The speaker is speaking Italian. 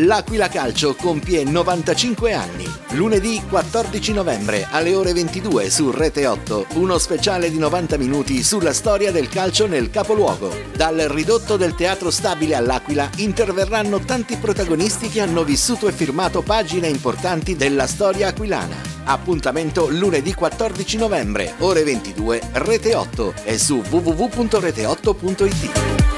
L'Aquila Calcio compie 95 anni. Lunedì 14 novembre alle ore 22 su Rete 8, uno speciale di 90 minuti sulla storia del calcio nel capoluogo. Dal ridotto del Teatro Stabile all'Aquila interverranno tanti protagonisti che hanno vissuto e firmato pagine importanti della storia aquilana. Appuntamento lunedì 14 novembre, ore 22, Rete 8 e su www.rete8.it.